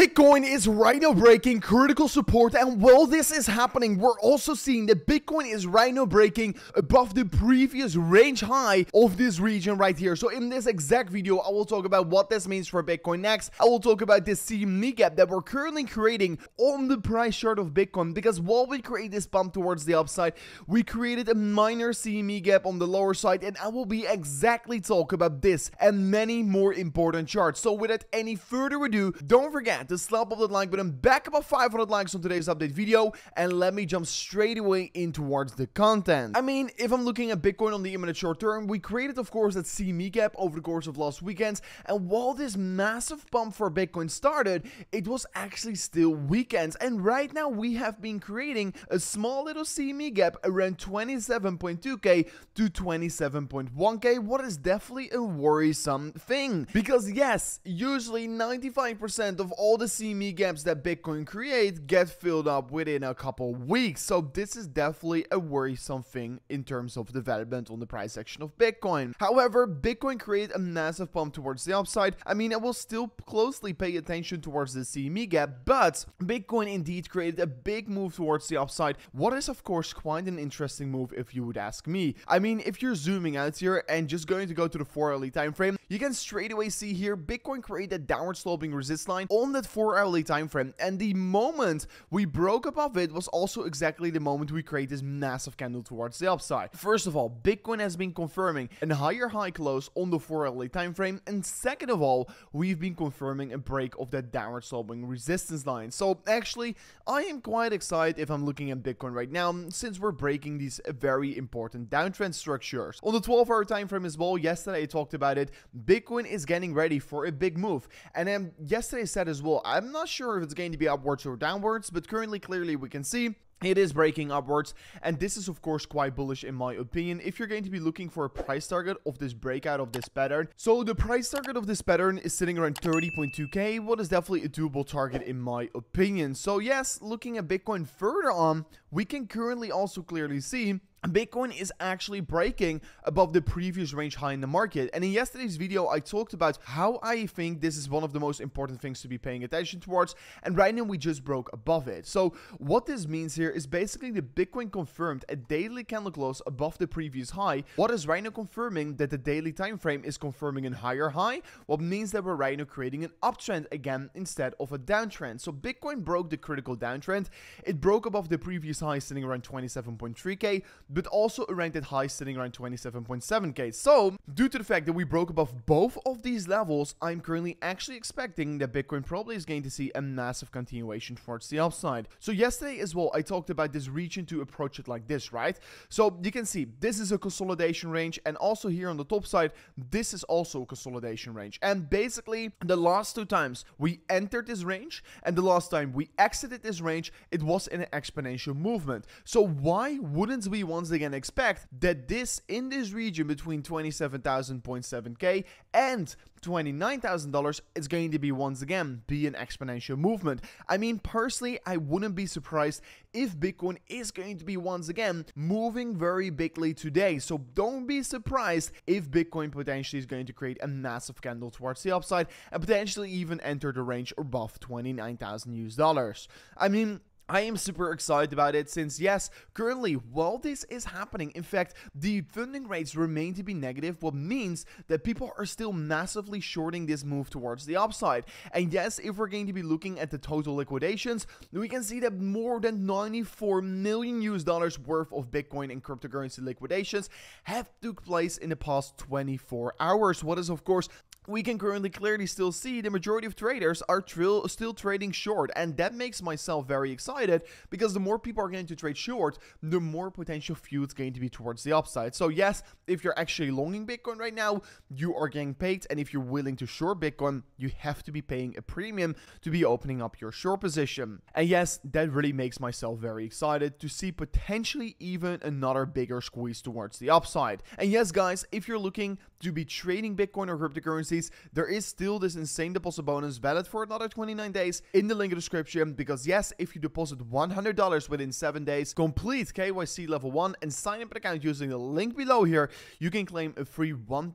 Bitcoin is right now breaking critical support, and while this is happening, we're also seeing that Bitcoin is right now breaking above the previous range high of this region right here. So in this exact video, I will talk about what this means for Bitcoin next. I will talk about this CME gap that we're currently creating on the price chart of Bitcoin, because while we create this bump towards the upside, we created a minor CME gap on the lower side, and I will be exactly talk about this and many more important charts. So without any further ado, don't forget to slap up that like button, back above 500 likes on today's update video, and let me jump straight away in towards the content. I mean, if I'm looking at Bitcoin on the imminent short term, we created, of course, that CME gap over the course of last weekend, and while this massive pump for Bitcoin started, it was actually still weekends, and right now we have been creating a small little CME gap around 27.2k to 27.1k, what is definitely a worrisome thing, because yes, usually 95% of all the CME gaps that Bitcoin create get filled up within a couple weeks. So this is definitely a worrisome thing in terms of development on the price action of Bitcoin. However, Bitcoin created a massive pump towards the upside. I mean, I will still closely pay attention towards the CME gap, but Bitcoin indeed created a big move towards the upside. What is, of course, quite an interesting move if you would ask me. I mean, if you're zooming out here and just going to go to the 4-hourly time frame, you can straight away see here Bitcoin created a downward sloping resist line on the 4-hourly time frame, and the moment we broke above it was also exactly the moment we create this massive candle towards the upside. First of all, Bitcoin has been confirming a higher high close on the 4-hourly time frame, and second of all, we've been confirming a break of that downward sloping resistance line. So actually, I am quite excited if I'm looking at Bitcoin right now, since we're breaking these very important downtrend structures. On the 12-hour time frame as well, yesterday I talked about it, Bitcoin is getting ready for a big move, and then yesterday I said as well, I'm not sure if it's going to be upwards or downwards, but currently, clearly, we can see it is breaking upwards, and this is of course quite bullish in my opinion if you're going to be looking for a price target of this breakout of this pattern. So the price target of this pattern is sitting around 30.2k, what is definitely a doable target in my opinion. So yes, looking at Bitcoin further on, we can currently also clearly see Bitcoin is actually breaking above the previous range high in the market. And in yesterday's video, I talked about how I think this is one of the most important things to be paying attention towards. And right now we just broke above it. So what this means here is basically the Bitcoin confirmed a daily candle close above the previous high. What is right now confirming that the daily time frame is confirming a higher high? What means that we're right now creating an uptrend again instead of a downtrend. So Bitcoin broke the critical downtrend. It broke above the previous high sitting around 27.3k. but also around that high sitting around 27.7k. So due to the fact that we broke above both of these levels, I'm currently actually expecting that Bitcoin probably is going to see a massive continuation towards the upside. So yesterday as well, I talked about this region to approach it like this, right? So you can see this is a consolidation range, and also here on the top side, this is also a consolidation range. And basically the last two times we entered this range and the last time we exited this range, it was in an exponential movement. So why wouldn't we want once again expect that this in this region between 27,000.7k and $29,000 is going to be once again be an exponential movement? I mean, personally, I wouldn't be surprised if Bitcoin is going to be once again moving very bigly today. So don't be surprised if Bitcoin potentially is going to create a massive candle towards the upside and potentially even enter the range above $29,000. I mean, I am super excited about it, since yes, currently while this is happening, in fact, the funding rates remain to be negative, what means that people are still massively shorting this move towards the upside. And yes, if we're going to be looking at the total liquidations, we can see that more than $94 million worth of Bitcoin and cryptocurrency liquidations have took place in the past 24 hours. What is, of course, we can currently clearly still see the majority of traders are still trading short, and that makes myself very excited, because the more people are going to trade short, the more potential view it's going to be towards the upside. So yes, if you're actually longing Bitcoin right now, you are getting paid, and if you're willing to short Bitcoin, you have to be paying a premium to be opening up your short position. And yes, that really makes myself very excited to see potentially even another bigger squeeze towards the upside. And yes guys, if you're looking to be trading Bitcoin or cryptocurrency, days. There is still this insane deposit bonus valid for another 29 days in the link in the description, because yes, if you deposit $100 within 7 days, complete KYC level 1 and sign up an account using the link below here, you can claim a free $1,000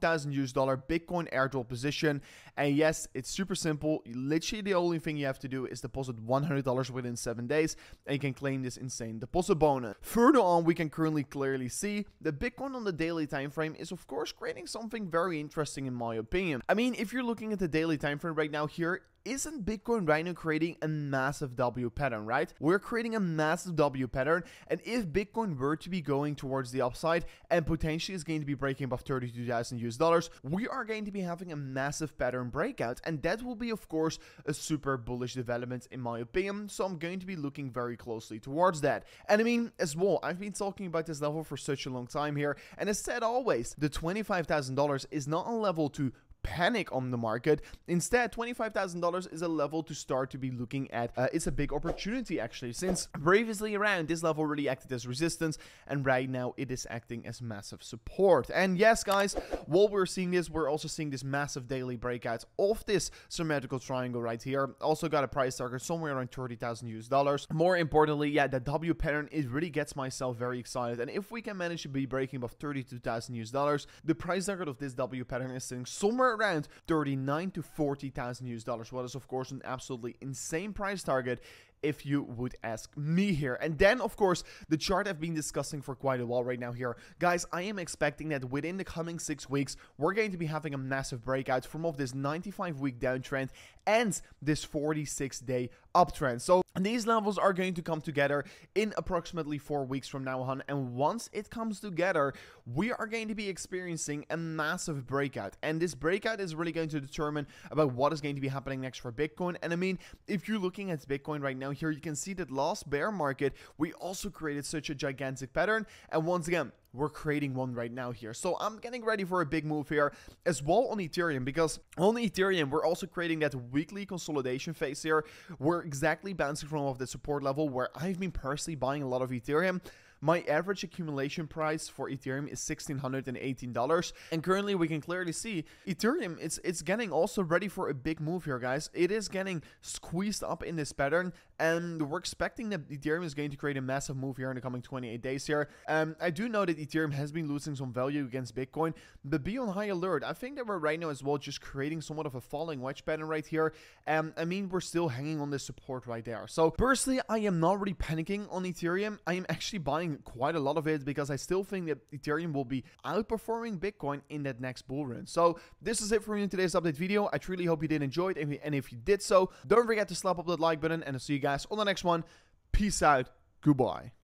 Bitcoin airdrop position. And yes, it's super simple. Literally the only thing you have to do is deposit $100 within 7 days and you can claim this insane deposit bonus. Further on, we can currently clearly see that Bitcoin on the daily time frame is of course creating something very interesting in my opinion. I mean, if you're looking at the daily time frame right now here, isn't Bitcoin right now creating a massive W pattern, right? We're creating a massive W pattern, and if Bitcoin were to be going towards the upside and potentially is going to be breaking above $32,000, we are going to be having a massive pattern breakout, and that will be, of course, a super bullish development in my opinion, so I'm going to be looking very closely towards that. And I mean, as well, I've been talking about this level for such a long time here, and as said always, the $25,000 is not a level to panic on the market. Instead, $25,000 is a level to start to be looking at. It's a big opportunity actually, since previously around this level really acted as resistance, and right now it is acting as massive support. And yes guys, while we're seeing this, we're also seeing this massive daily breakouts of this symmetrical triangle right here. Also got a price target somewhere around $30,000. More importantly, yeah, the W pattern, it really gets myself very excited. And if we can manage to be breaking above $32,000, the price target of this W pattern is sitting somewhere around $39,000 to $40,000, what is of course an absolutely insane price target if you would ask me here. And then of course the chart I've been discussing for quite a while right now here, guys, I am expecting that within the coming 6 weeks we're going to be having a massive breakout from of this 95-week downtrend and this 46-day uptrend. So these levels are going to come together in approximately 4 weeks from now on, and once it comes together we are going to be experiencing a massive breakout, and this breakout is really going to determine about what is going to be happening next for Bitcoin. And I mean, if you're looking at Bitcoin right now here, you can see that last bear market we also created such a gigantic pattern, and once again we're creating one right now here. So I'm getting ready for a big move here as well on Ethereum, because on Ethereum we're also creating that weekly consolidation phase here. We're exactly bouncing from off the support level where I've been personally buying a lot of Ethereum. My average accumulation price for Ethereum is $1,618, and currently we can clearly see Ethereum, it's getting also ready for a big move here, guys. It is getting squeezed up in this pattern, and we're expecting that Ethereum is going to create a massive move here in the coming 28 days here. I do know that Ethereum has been losing some value against Bitcoin, but be on high alert. I think that we're right now as well just creating somewhat of a falling wedge pattern right here, and I mean, we're still hanging on this support right there. So personally, I am not really panicking on Ethereum. I am actually buying quite a lot of it, because I still think that Ethereum will be outperforming Bitcoin in that next bull run. So this is it for me in today's update video. I truly hope you did enjoy it, and if you did so, don't forget to slap up that like button, and I'll see you guys on the next one. Peace out. Goodbye.